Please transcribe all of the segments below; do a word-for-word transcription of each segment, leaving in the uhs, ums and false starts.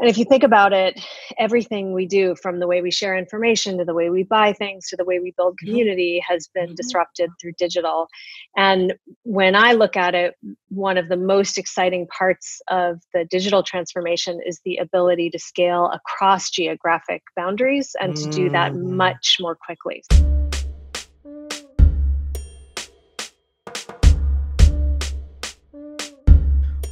And if you think about it, everything we do, from the way we share information to the way we buy things to the way we build community, has been disrupted through digital. And when I look at it, one of the most exciting parts of the digital transformation is the ability to scale across geographic boundaries and to do that much more quickly.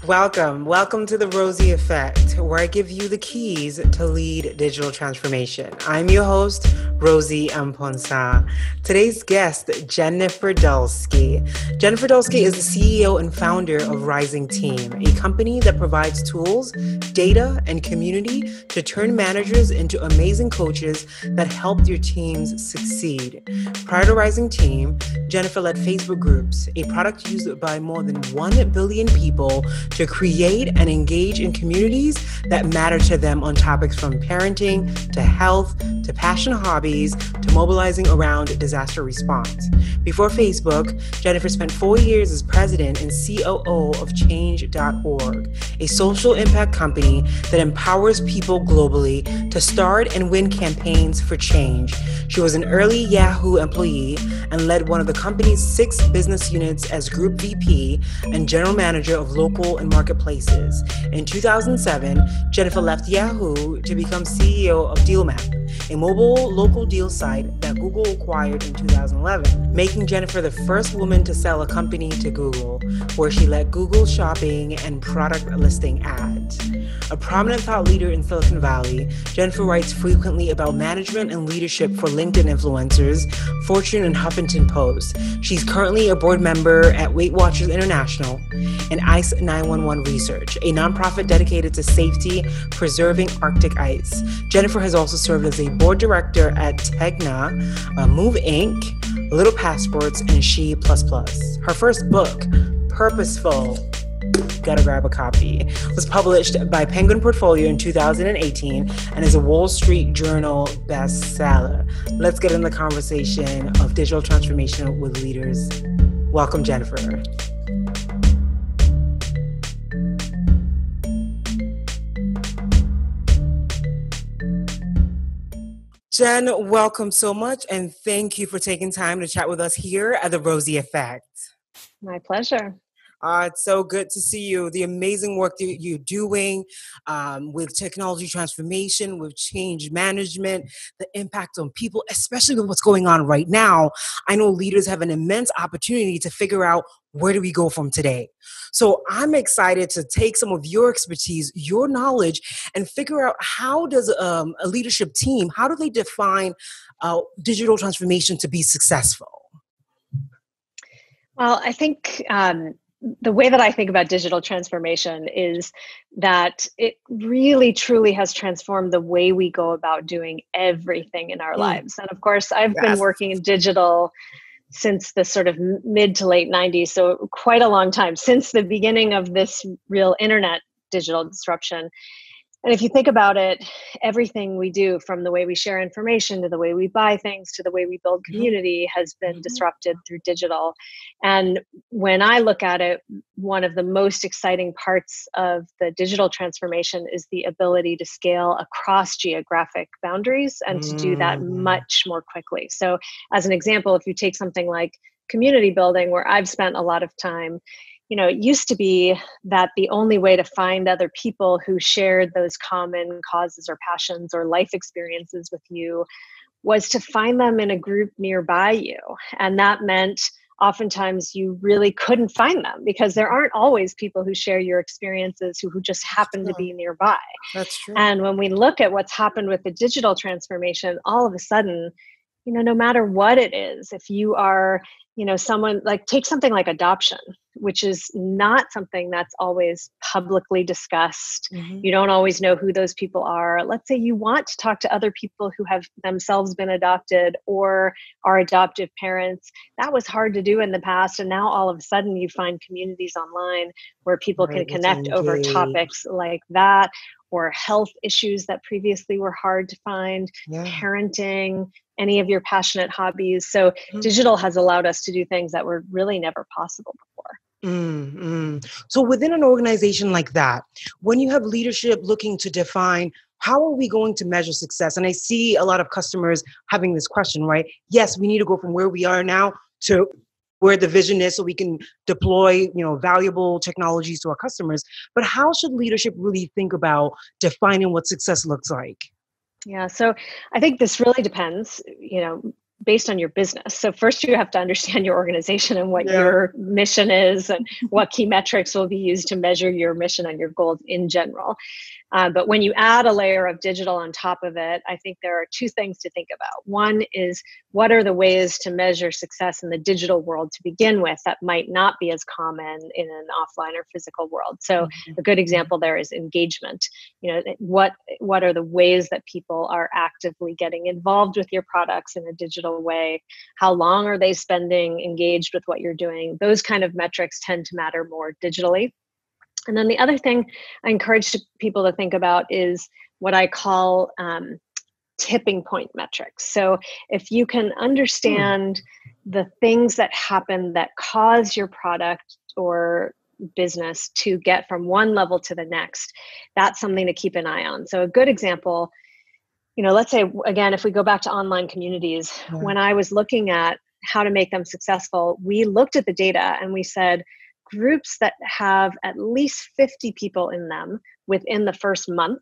Welcome. Welcome to The Rozy Effect, where I give you the keys to lead digital transformation. I'm your host, Rosie Amponsa. Today's guest, Jennifer Dulski. Jennifer Dulski is the C E O and founder of Rising Team, a company that provides tools, data, and community to turn managers into amazing coaches that help your teams succeed. Prior to Rising Team, Jennifer led Facebook groups, a product used by more than one billion people to create and engage in communities that matter to them on topics from parenting to health to passion hobbies to mobilizing around disaster response. Before Facebook, Jennifer spent four years as president and C O O of Change dot org, a social impact company that empowers people globally to start and win campaigns for change. She was an early Yahoo employee and led one of the company's six business units as Group V P and General Manager of Local and Marketplaces. In two thousand seven, Jennifer left Yahoo to become C E O of Dealmap, a mobile local deal site that Google acquired in two thousand eleven, making Jennifer the first woman to sell a company to Google, where she led Google Shopping and product listing ads. A prominent thought leader in Silicon Valley, Jennifer writes frequently about management and leadership for LinkedIn influencers, Fortune, and Huffington Post. She's currently a board member at Weight Watchers International and ICE nine one one Research, a nonprofit dedicated to safety, preserving Arctic ice. Jennifer has also served as a board director at Tegna, uh, Move Incorporated, Little Passports, and She plus plus. Her first book, Purposeful, gotta grab a copy, was published by Penguin Portfolio in two thousand eighteen and is a Wall Street Journal bestseller. Let's get in the conversation of digital transformation with leaders. Welcome, Jennifer. Jen, welcome so much, and thank you for taking time to chat with us here at The Rozy Effect. My pleasure. Uh, it's so good to see you. The amazing work that you're doing um, with technology transformation, with change management, the impact on people, especially with what's going on right now. I know leaders have an immense opportunity to figure out, where do we go from today? So I'm excited to take some of your expertise, your knowledge, and figure out how does um, a leadership team, how do they define uh, digital transformation to be successful? Well, I think um, the way that I think about digital transformation is that it really truly has transformed the way we go about doing everything in our mm. lives. And of course, I've yes. been working in digital since the sort of mid to late nineties, so quite a long time, since the beginning of this real internet digital disruption. And if you think about it, everything we do, from the way we share information to the way we buy things to the way we build community, has been disrupted through digital. And when I look at it, one of the most exciting parts of the digital transformation is the ability to scale across geographic boundaries and to do that much more quickly. So as an example, if you take something like community building, where I've spent a lot of time, you know, it used to be that the only way to find other people who shared those common causes or passions or life experiences with you was to find them in a group nearby you. And that meant oftentimes you really couldn't find them because there aren't always people who share your experiences who, who just happen to be nearby. That's true. And when we look at what's happened with the digital transformation, all of a sudden, you know, no matter what it is, if you are, you know, someone like, take something like adoption, which is not something that's always publicly discussed. Mm-hmm. You don't always know who those people are. Let's say you want to talk to other people who have themselves been adopted or are adoptive parents. That was hard to do in the past. And now all of a sudden you find communities online where people right, can connect over topics like that, or health issues that previously were hard to find, yeah. parenting, any of your passionate hobbies. So mm-hmm. digital has allowed us to do things that were really never possible before. Mm, mm. So within an organization like that, when you have leadership looking to define how are we going to measure success? And I see a lot of customers having this question, right? Yes, we need to go from where we are now to where the vision is so we can deploy, you know, valuable technologies to our customers. But how should leadership really think about defining what success looks like? Yeah, so I think this really depends, you know, based on your business. So first you have to understand your organization and what yeah. your mission is and what key metrics will be used to measure your mission and your goals in general. Uh, but when you add a layer of digital on top of it, I think there are two things to think about. One is, what are the ways to measure success in the digital world to begin with that might not be as common in an offline or physical world? So mm-hmm. a good example there is engagement. You know, what what are the ways that people are actively getting involved with your products in a digital way? How long are they spending engaged with what you're doing? Those kind of metrics tend to matter more digitally. And then the other thing I encourage people to think about is what I call um, tipping point metrics. So if you can understand mm. the things that happen that cause your product or business to get from one level to the next, that's something to keep an eye on. So a good example, you know, let's say, again, if we go back to online communities, mm. when I was looking at how to make them successful, we looked at the data and we said, groups that have at least fifty people in them within the first month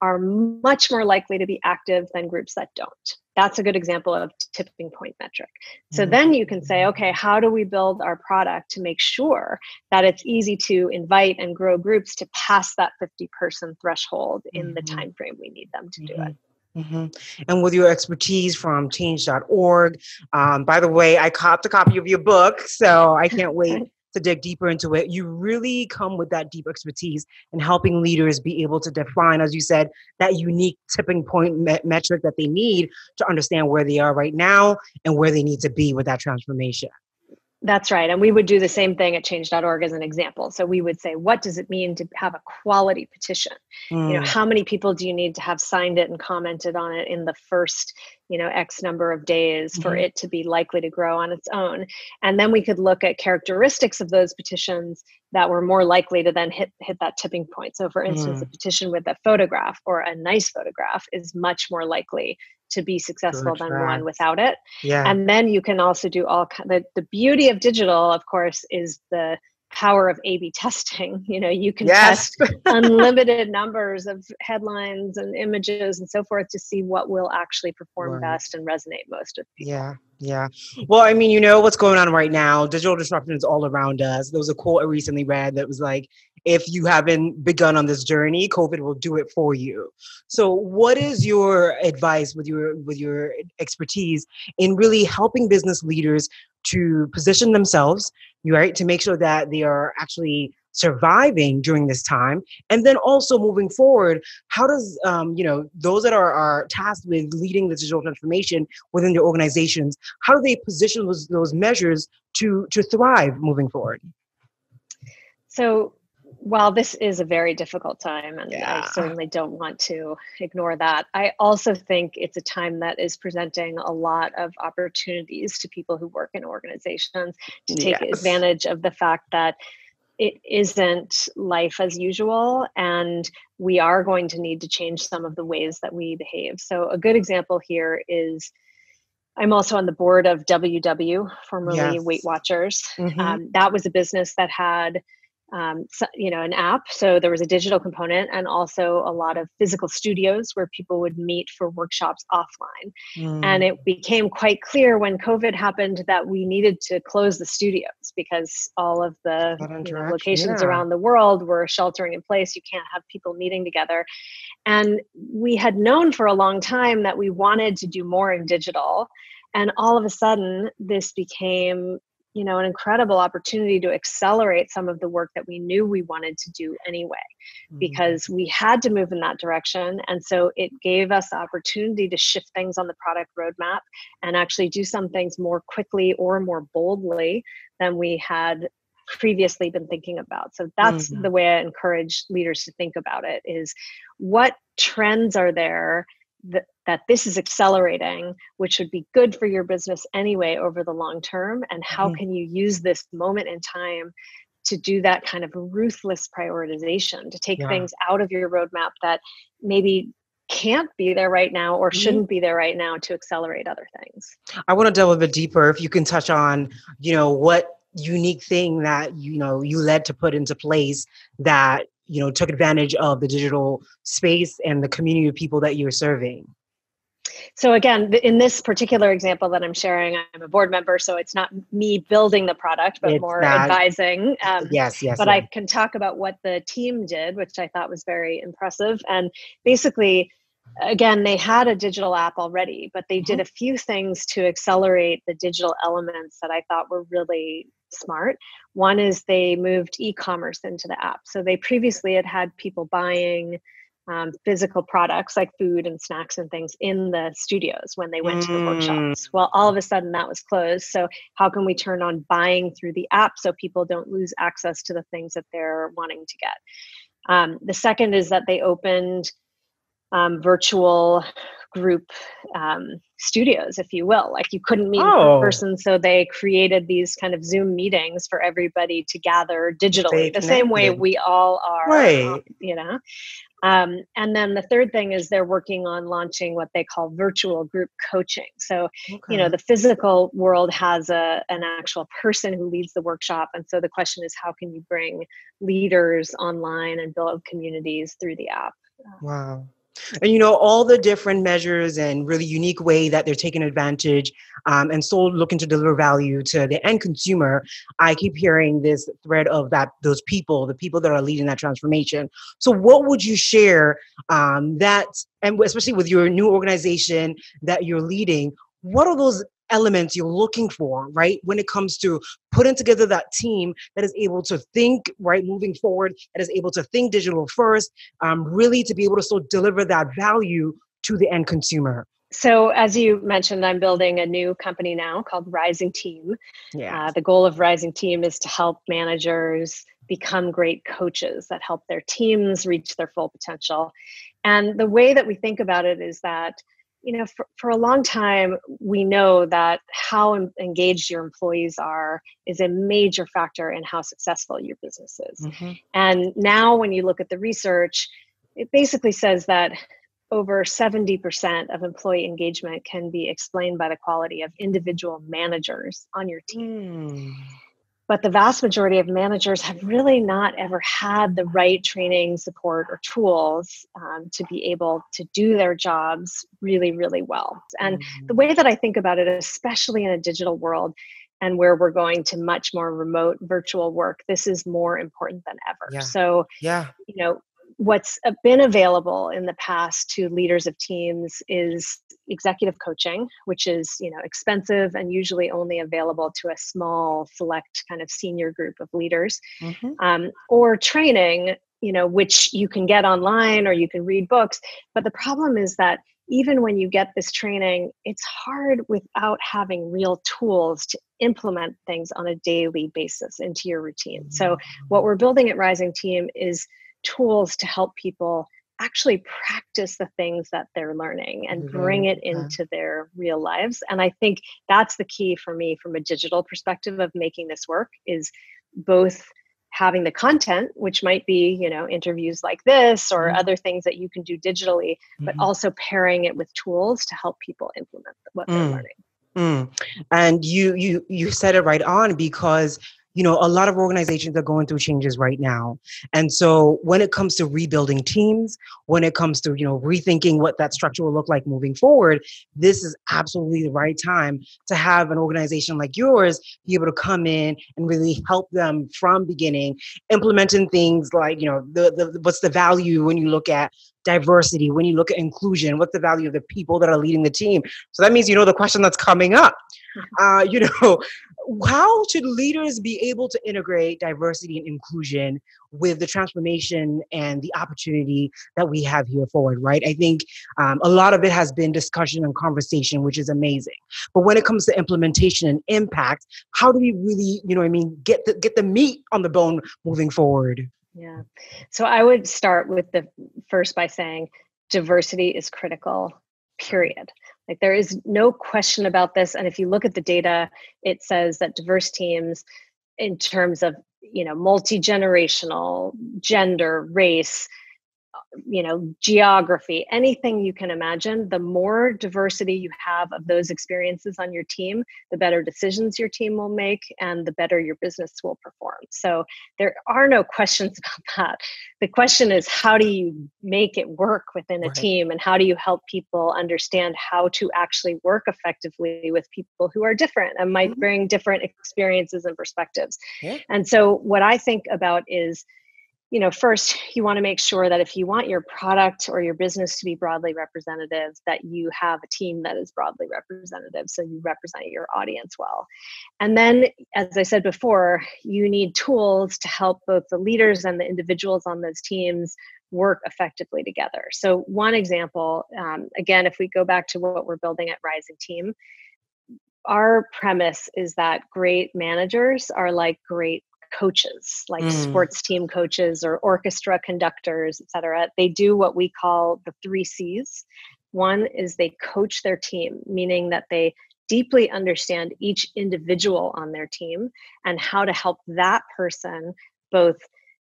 are much more likely to be active than groups that don't. That's a good example of tipping point metric. So mm-hmm. then you can say, okay, how do we build our product to make sure that it's easy to invite and grow groups to pass that fifty person threshold in mm-hmm. the time frame we need them to mm-hmm. do it? Mm-hmm. And with your expertise from change dot org, um, by the way, I copped a copy of your book, so I can't wait to dig deeper into it. You really come with that deep expertise in helping leaders be able to define, as you said, that unique tipping point me- metric that they need to understand where they are right now and where they need to be with that transformation. That's right. And we would do the same thing at change dot org as an example. So we would say, what does it mean to have a quality petition? Mm. You know, how many people do you need to have signed it and commented on it in the first, you know, X number of days mm-hmm. for it to be likely to grow on its own? And then we could look at characteristics of those petitions that were more likely to then hit, hit that tipping point. So for instance, mm. a petition with a photograph or a nice photograph is much more likely to be successful than one without it. Yeah. And then you can also do all kind of, the beauty of digital, of course, is the power of A B testing. You know, you can yes. test unlimited numbers of headlines and images and so forth to see what will actually perform right. best and resonate most with people. Yeah. Yeah. Well, I mean, you know what's going on right now. Digital disruption is all around us. There was a quote I recently read that was like, if you haven't begun on this journey, COVID will do it for you. So what is your advice with your with your expertise in really helping business leaders to position themselves, right, to make sure that they are actually surviving during this time? And then also moving forward, how does, um, you know, those that are, are tasked with leading the digital transformation within their organizations, how do they position those, those measures to, to thrive moving forward? So while this is a very difficult time, and yeah. I certainly don't want to ignore that, I also think it's a time that is presenting a lot of opportunities to people who work in organizations to take yes. advantage of the fact that it isn't life as usual, and we are going to need to change some of the ways that we behave. So a good example here is, I'm also on the board of W W, formerly yes. Weight Watchers. Mm-hmm. Um, that was a business that had Um, so, you know, an app. So there was a digital component and also a lot of physical studios where people would meet for workshops offline. Mm. And it became quite clear when COVID happened that we needed to close the studios because all of the you know, locations yeah. around the world were sheltering in place. You can't have people meeting together. And we had known for a long time that we wanted to do more in digital. And all of a sudden, this became you know, an incredible opportunity to accelerate some of the work that we knew we wanted to do anyway, mm-hmm. because we had to move in that direction. And so it gave us the opportunity to shift things on the product roadmap and actually do some things more quickly or more boldly than we had previously been thinking about. So that's mm-hmm. the way I encourage leaders to think about it, is what trends are there that that this is accelerating, which would be good for your business anyway over the long term, and how mm-hmm. can you use this moment in time to do that kind of ruthless prioritization, to take yeah. things out of your roadmap that maybe can't be there right now or shouldn't be there right now to accelerate other things. I want to delve a bit deeper if you can touch on, you know, what unique thing that, you know, you led to put into place that, you know, took advantage of the digital space and the community of people that you're serving. So again, in this particular example that I'm sharing, I'm a board member, so it's not me building the product, but it's more that. advising. Um, yes, yes. But yes. I can talk about what the team did, which I thought was very impressive. And basically, again, they had a digital app already, but they mm-hmm. did a few things to accelerate the digital elements that I thought were really smart. One is they moved e-commerce into the app. So they previously had had people buying Um, physical products like food and snacks and things in the studios when they went mm. to the workshops. Well, all of a sudden that was closed. So how can we turn on buying through the app so people don't lose access to the things that they're wanting to get? Um, the second is that they opened um, virtual group um, studios, if you will. Like you couldn't meet oh. in person, so they created these kind of Zoom meetings for everybody to gather digitally, they the same way we all are, right. you know? Um, and then the third thing is they're working on launching what they call virtual group coaching. So, okay. you know, the physical world has a, an actual person who leads the workshop. And so the question is, how can you bring leaders online and build communities through the app? Wow. And, you know, all the different measures and really unique way that they're taking advantage um, and still looking to deliver value to the end consumer. I keep hearing this thread of that those people, the people that are leading that transformation. So what would you share um, that, and especially with your new organization that you're leading, what are those elements you're looking for, right? When it comes to putting together that team that is able to think, right, moving forward, that is able to think digital first, um, really to be able to still deliver that value to the end consumer. So as you mentioned, I'm building a new company now called Rising Team. Yeah. Uh, the goal of Rising Team is to help managers become great coaches that help their teams reach their full potential. And the way that we think about it is that You know, for, for a long time, we know that how em- engaged your employees are is a major factor in how successful your business is. Mm-hmm. And now when you look at the research, it basically says that over seventy percent of employee engagement can be explained by the quality of individual managers on your team. Mm. But the vast majority of managers have really not ever had the right training, support, or tools um, to be able to do their jobs really, really well. And mm-hmm. the way that I think about it, especially in a digital world and where we're going to much more remote virtual work, this is more important than ever. Yeah. So, yeah. you know, what's been available in the past to leaders of teams is executive coaching, which is, you know, expensive and usually only available to a small select kind of senior group of leaders, mm-hmm. um, or training, you know, which you can get online or you can read books. But the problem is that even when you get this training, it's hard without having real tools to implement things on a daily basis into your routine. Mm-hmm. So what we're building at Rising Team is tools to help people actually practice the things that they're learning and mm-hmm. bring it into their real lives. And I think that's the key for me from a digital perspective of making this work is both having the content, which might be, you know, interviews like this or mm-hmm. other things that you can do digitally, but mm-hmm. also pairing it with tools to help people implement what mm-hmm. they're learning. Mm-hmm. And you you you said it right on because you know, a lot of organizations are going through changes right now. And so when it comes to rebuilding teams, when it comes to, you know, rethinking what that structure will look like moving forward, this is absolutely the right time to have an organization like yours be able to come in and really help them from beginning, implementing things like, you know, the, the what's the value when you look at diversity, when you look at inclusion, what's the value of the people that are leading the team? So that means, you know, the question that's coming up, uh, you know, how should leaders be able to integrate diversity and inclusion with the transformation and the opportunity that we have here forward, right? I think um, a lot of it has been discussion and conversation, which is amazing. But when it comes to implementation and impact, how do we really, you know what I mean, get the, get the meat on the bone moving forward? Yeah. So I would start with the first by saying diversity is critical, period. Like there is no question about this. And if you look at the data, it says that diverse teams in terms of you know, multi-generational, gender, race, you know, geography, anything you can imagine. The more diversity you have of those experiences on your team, the better decisions your team will make and the better your business will perform. So there are no questions about that. The question is, how do you make it work within a right. team, and how do you help people understand how to actually work effectively with people who are different and might mm-hmm. bring different experiences and perspectives. Yeah. And so what I think about is, you know, first, you want to make sure that if you want your product or your business to be broadly representative, that you have a team that is broadly representative, so you represent your audience well. And then, as I said before, you need tools to help both the leaders and the individuals on those teams work effectively together. So one example, um, again, if we go back to what we're building at Rising Team, our premise is that great managers are like great coaches, like mm. sports team coaches or orchestra conductors, et cetera. They do what we call the three C's. One is they coach their team, meaning that they deeply understand each individual on their team and how to help that person both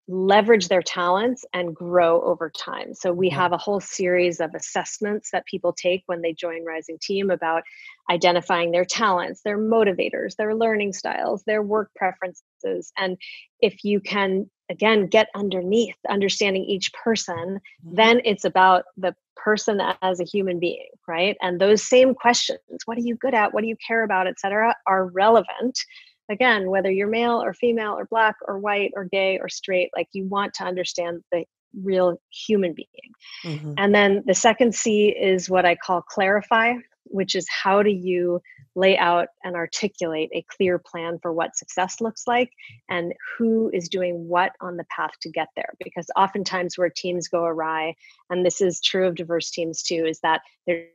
leverage their talents and grow over time. So we have a whole series of assessments that people take when they join Rising Team about identifying their talents, their motivators, their learning styles, their work preferences. And if you can, again, get underneath understanding each person, then it's about the person as a human being, right? And those same questions, what are you good at? What do you care about, et cetera, are relevant. Again, whether you're male or female or black or white or gay or straight, like you want to understand the real human being. Mm-hmm. And then the second C is what I call clarify, which is how do you lay out and articulate a clear plan for what success looks like and who is doing what on the path to get there? Because oftentimes where teams go awry, and this is true of diverse teams too, is that there's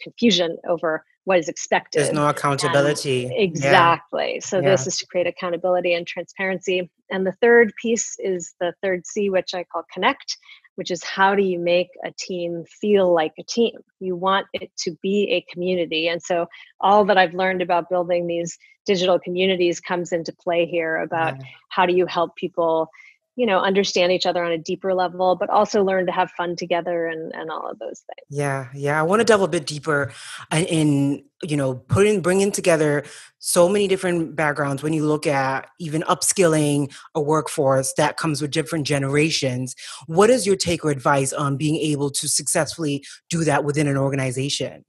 confusion over what is expected. There's no accountability. And exactly. Yeah. So yeah. this is to create accountability and transparency. And the third piece is the third C, which I call connect, which is how do you make a team feel like a team? You want it to be a community. And so all that I've learned about building these digital communities comes into play here about yeah. how do you help people, you know, understand each other on a deeper level, but also learn to have fun together and, and all of those things. Yeah. Yeah. I want to delve a bit deeper in, you know, putting, bringing together so many different backgrounds. When you look at even upskilling a workforce that comes with different generations, what is your take or advice on being able to successfully do that within an organization?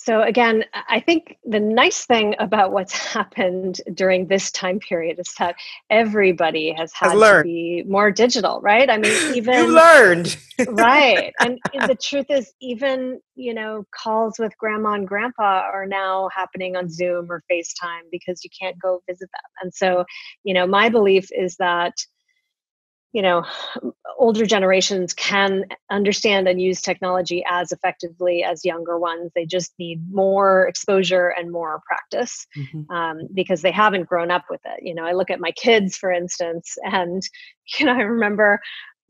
So again, I think the nice thing about what's happened during this time period is that everybody has had to be more digital, right? I mean, even you learned, right? And the truth is, even you know, calls with grandma and grandpa are now happening on Zoom or FaceTime because you can't go visit them. And so, you know, my belief is that, you know, older generations can understand and use technology as effectively as younger ones. They just need more exposure and more practice mm-hmm. um, because they haven't grown up with it. You know, I look at my kids, for instance, and, you know, I remember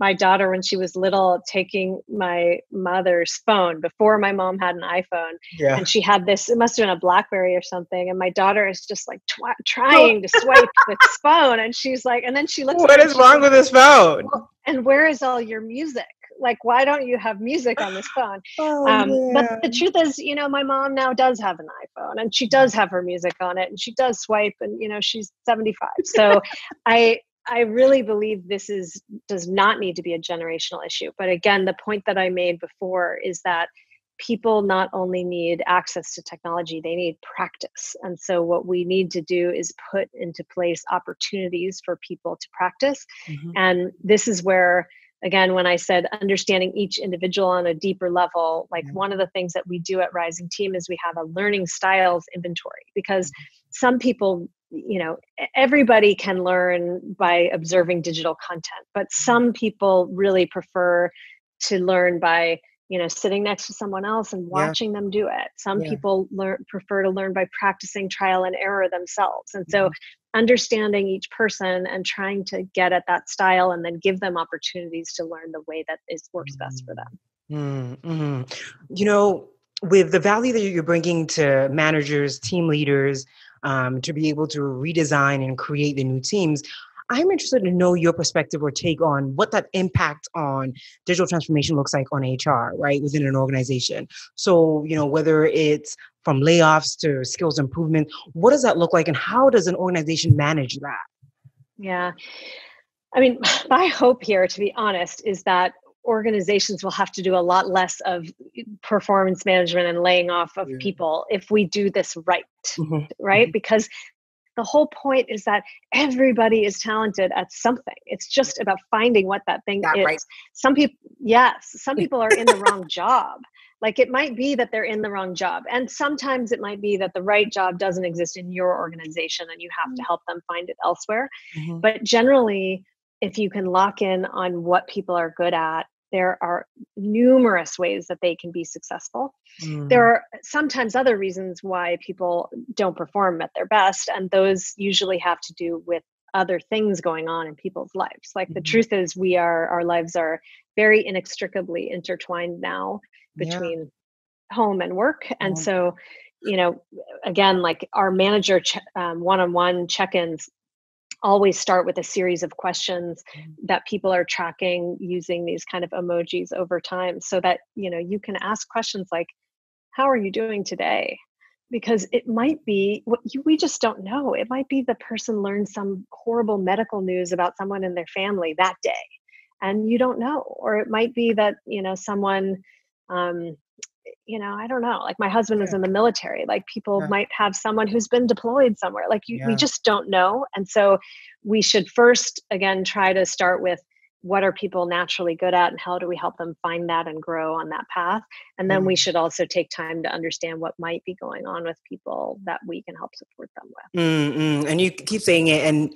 my daughter, when she was little, taking my mother's phone before my mom had an iPhone. Yeah. And she had this, it must have been a BlackBerry or something. And my daughter is just like tw- trying to swipe this phone. And she's like, and then she looks what at is wrong with like, this phone? Well, and where is all your music? Like, why don't you have music on this phone? Oh, um, yeah. But the truth is, you know, my mom now does have an iPhone and she does have her music on it and she does swipe and, you know, she's seventy-five. So I, I really believe this is does not need to be a generational issue. But again, the point that I made before is that people not only need access to technology, they need practice. And so what we need to do is put into place opportunities for people to practice. Mm-hmm. And this is where, again, when I said understanding each individual on a deeper level, like mm-hmm. one of the things that we do at Rising Team is we have a learning styles inventory because mm-hmm. some people, you know, everybody can learn by observing digital content, but some people really prefer to learn by, you know, sitting next to someone else and watching yeah. them do it. Some yeah. people learn, prefer to learn by practicing trial and error themselves. And so yeah. understanding each person and trying to get at that style and then give them opportunities to learn the way that is works mm-hmm. best for them. Mm-hmm. You know, with the value that you're bringing to managers, team leaders, um, to be able to redesign and create the new teams. I'm interested to know your perspective or take on what that impact on digital transformation looks like on H R, right, within an organization. So, you know, whether it's from layoffs to skills improvement, what does that look like and how does an organization manage that? Yeah. I mean, my hope here, to be honest, is that organizations will have to do a lot less of performance management and laying off of yeah. people if we do this right, mm-hmm. right? Mm-hmm. Because the whole point is that everybody is talented at something. It's just about finding what that thing that is. Right. Some people, yes, some people are in the wrong job. Like it might be that they're in the wrong job. And sometimes it might be that the right job doesn't exist in your organization and you have mm-hmm. to help them find it elsewhere. Mm-hmm. But generally, if you can lock in on what people are good at, there are numerous ways that they can be successful. Mm-hmm. There are sometimes other reasons why people don't perform at their best, and those usually have to do with other things going on in people's lives. Like mm-hmm. the truth is, we are our lives are very inextricably intertwined now between yeah. home and work. Mm-hmm. And so, you know, again, like our manager ch- um, one-on-one check-ins always start with a series of questions that people are tracking using these kind of emojis over time so that, you know, you can ask questions like, how are you doing today? Because it might be, what you, we just don't know. It might be the person learned some horrible medical news about someone in their family that day and you don't know. Or it might be that, you know, someone, um, you know, I don't know, like my husband was in the military, like people yeah. might have someone who's been deployed somewhere, like you, yeah. we just don't know. And so we should first, again, try to start with what are people naturally good at and how do we help them find that and grow on that path. And then mm-hmm. we should also take time to understand what might be going on with people that we can help support them with. Mm-hmm. And you keep saying it. And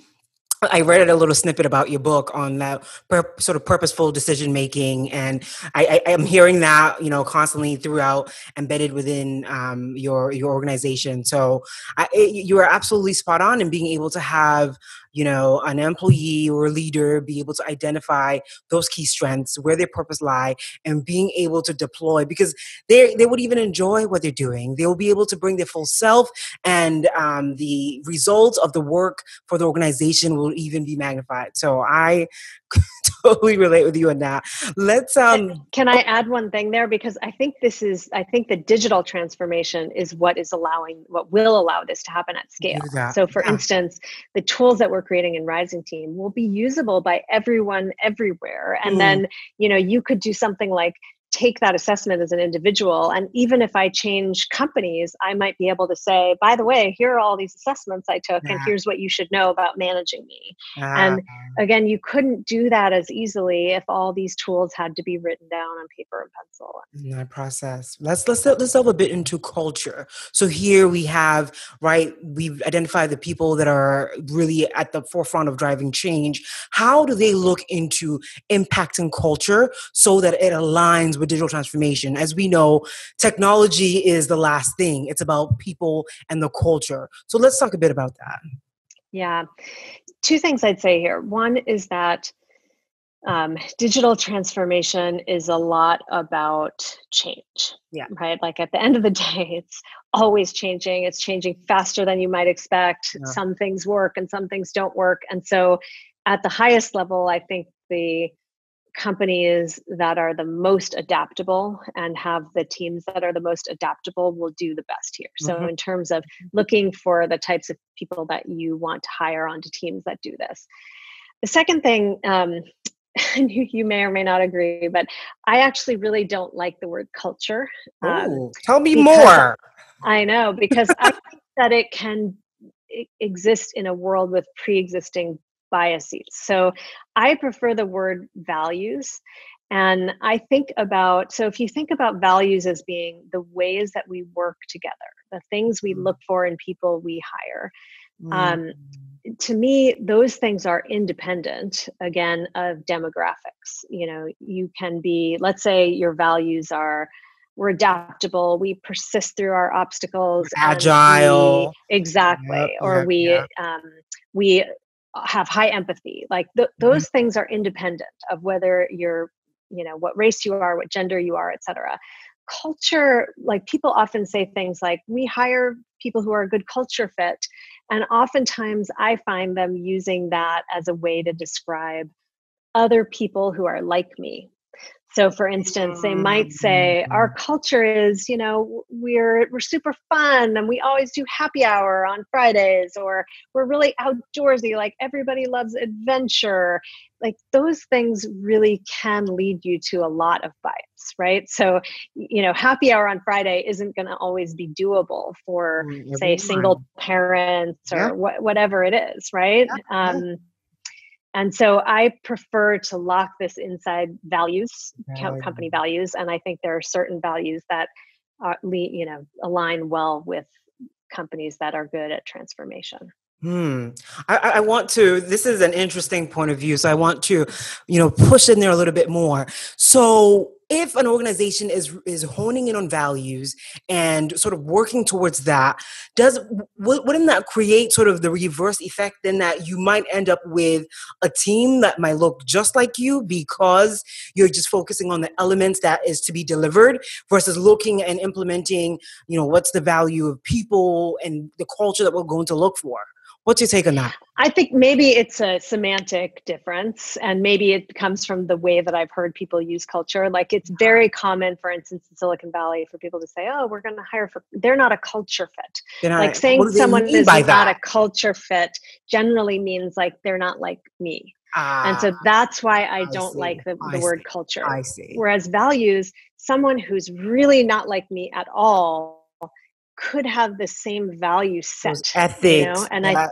I read a little snippet about your book on that pur- sort of purposeful decision making, and I, I, I'm hearing that, you know, constantly throughout, embedded within um, your your organization. So I, it, you are absolutely spot on in being able to have, you know, an employee or a leader be able to identify those key strengths, where their purpose lie, and being able to deploy, because they they would even enjoy what they're doing. They will be able to bring their full self, and um, the results of the work for the organization will even be magnified. So I totally relate with you on that. Let's um can I add one thing there? Because I think this is I think the digital transformation is what is allowing what will allow this to happen at scale. Yeah. So for yeah. instance, the tools that we're creating in Rising Team will be usable by everyone everywhere. And mm. then, you know, you could do something like take that assessment as an individual. And even if I change companies, I might be able to say, by the way, here are all these assessments I took, yeah. and here's what you should know about managing me. Yeah. And again, you couldn't do that as easily if all these tools had to be written down on paper and pencil. In that process. Let's, let's, let's delve a bit into culture. So here we have, right, we've identified the people that are really at the forefront of driving change. How do they look into impacting culture so that it aligns with With digital transformation? As we know, technology is the last thing. It's about people and the culture. So let's talk a bit about that. Yeah. Two things I'd say here. One is that um, digital transformation is a lot about change. Yeah. Right? Like at the end of the day, it's always changing. It's changing faster than you might expect. Yeah. Some things work and some things don't work. And so at the highest level, I think the companies that are the most adaptable and have the teams that are the most adaptable will do the best here. So mm-hmm. in terms of looking for the types of people that you want to hire onto teams that do this. The second thing, um, you may or may not agree, but I actually really don't like the word culture. Um, Ooh, tell me more. I know, because I think that it can exist in a world with pre-existing biases. So I prefer the word values. And I think about, so if you think about values as being the ways that we work together, the things we look for in people we hire, mm. um, to me, those things are independent, again, of demographics. You know, you can be, let's say your values are, we're adaptable, we persist through our obstacles. Agile. We, exactly. Yep, or yep, we, yep. Um, we, have high empathy. Like th- those mm-hmm. things are independent of whether you're, you know, what race you are, what gender you are, et cetera. culture, like people often say things like, we hire people who are a good culture fit. And oftentimes I find them using that as a way to describe other people who are like me. So for instance, they might say, our culture is, you know, we're we're super fun and we always do happy hour on Fridays, or we're really outdoorsy, like everybody loves adventure. Like those things really can lead you to a lot of bias, right? So, you know, happy hour on Friday isn't going to always be doable for, everyone. say, single parents or yeah. wh- whatever it is, right? Yeah. Um, And so I prefer to lock this inside values, Value. company values. And I think there are certain values that uh, lead, you know, align well with companies that are good at transformation. Hmm. I, I want to, this is an interesting point of view. So I want to, you know, push in there a little bit more. So if an organization is is honing in on values and sort of working towards that, does wouldn't that create sort of the reverse effect then, that you might end up with a team that might look just like you because you're just focusing on the elements that is to be delivered versus looking and implementing, you know, what's the value of people and the culture that we're going to look for? What's your take on that? I think maybe it's a semantic difference, and maybe it comes from the way that I've heard people use culture. Like it's very common, for instance, in Silicon Valley, for people to say, oh, we're going to hire for, they're not a culture fit. They're like not, saying someone is not that? a culture fit generally means like they're not like me. Ah, and so that's why I, I don't see. like the, the word see. culture. I see. Whereas values, someone who's really not like me at all could have the same value set, ethics, you know? And I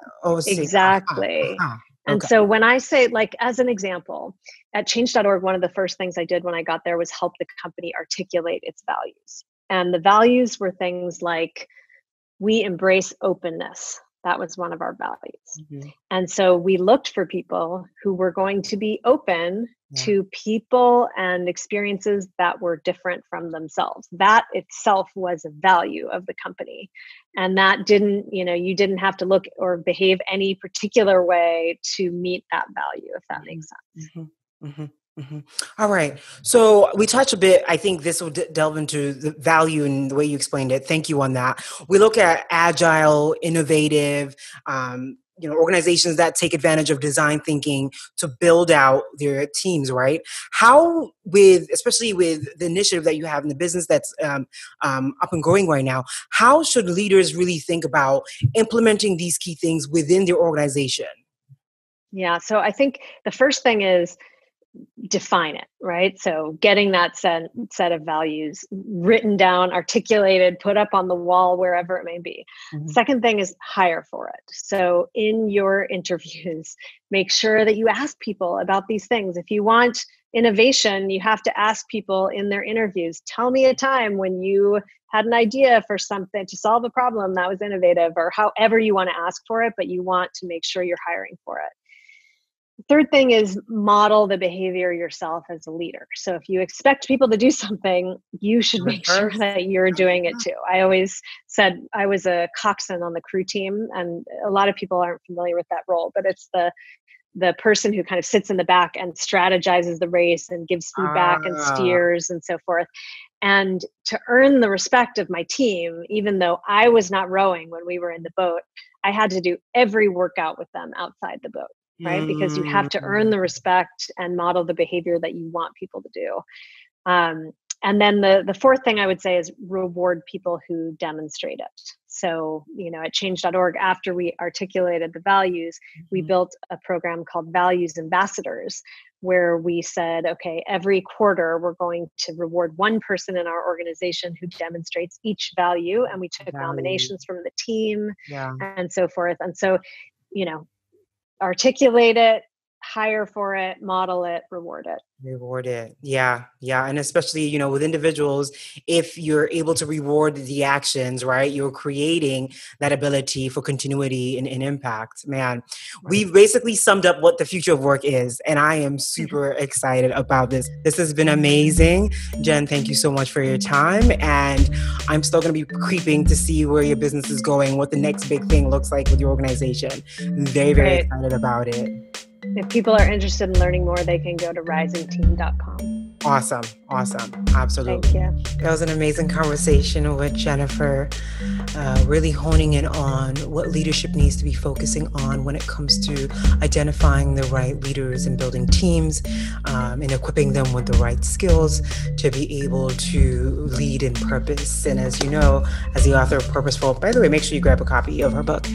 exactly. Uh-huh. Uh-huh. And okay. So when I say, like, as an example, at change dot org, one of the first things I did when I got there was help the company articulate its values. And the values were things like, we embrace openness. That was one of our values. Mm-hmm. And so we looked for people who were going to be open yeah. to people and experiences that were different from themselves. That itself was a value of the company. And that didn't, you know, you didn't have to look or behave any particular way to meet that value, if that makes sense. Mm-hmm. Mm-hmm. Mm-hmm. All right. So we touch a bit, I think this will d- delve into the value and the way you explained it. Thank you on that. We look at agile, innovative, um, you know, organizations that take advantage of design thinking to build out their teams, right? How with, especially with the initiative that you have in the business that's um, um, up and growing right now, how should leaders really think about implementing these key things within their organization? Yeah. So I think the first thing is, define it, right? So getting that set, set of values written down, articulated, put up on the wall, wherever it may be. Mm-hmm. Second thing is hire for it. So in your interviews, make sure that you ask people about these things. If you want innovation, you have to ask people in their interviews, tell me a time when you had an idea for something to solve a problem that was innovative, or however you want to ask for it, but you want to make sure you're hiring for it. Third thing is model the behavior yourself as a leader. So if you expect people to do something, you should make sure that you're doing it too. I always said I was a coxswain on the crew team, and a lot of people aren't familiar with that role, but it's the the person who kind of sits in the back and strategizes the race and gives feedback uh, and steers and so forth. And to earn the respect of my team, even though I was not rowing when we were in the boat, I had to do every workout with them outside the boat. Right? Because you have to earn the respect and model the behavior that you want people to do. Um, and then the, the fourth thing I would say is reward people who demonstrate it. So, you know, at change dot org, after we articulated the values, we built a program called Values Ambassadors, where we said, okay, every quarter we're going to reward one person in our organization who demonstrates each value. And we took value. nominations from the team yeah. and so forth. And so, you know, articulate it, hire for it, model it, reward it. Reward it. Yeah. Yeah. And especially, you know, with individuals, if you're able to reward the actions, right, you're creating that ability for continuity and, and impact. Man, right. We've basically summed up what the future of work is. And I am super excited about this. This has been amazing. Jen, thank you so much for your time. And I'm still going to be creeping to see where your business is going, what the next big thing looks like with your organization. Very, very right. excited about it. If people are interested in learning more, they can go to rising team dot com. Awesome. Awesome. Absolutely. Thank you. That was an amazing conversation with Jennifer, uh, really honing in on what leadership needs to be focusing on when it comes to identifying the right leaders and building teams, um, and equipping them with the right skills to be able to lead in purpose. And as you know, as the author of Purposeful, by the way, make sure you grab a copy of her book.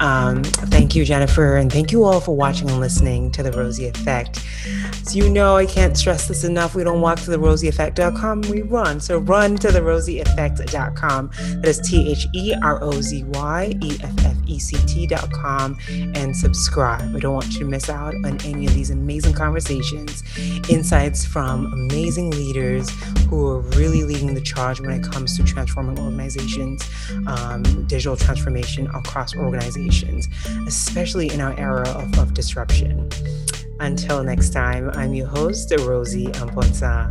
Um, thank you, Jennifer. And thank you all for watching and listening to The Rozy Effect. As you know, I can't stress this enough. We don't walk to the rozy effect dot com, we run. So run to the rozy effect dot com. That is T H E R O Z Y E F F E C T dot com, and subscribe. I don't want you to miss out on any of these amazing conversations, insights from amazing leaders who are really leading the charge when it comes to transforming organizations, um, digital transformation across organizations, especially in our era of, of disruption. Until next time, I'm your host, Rosie Amponsa.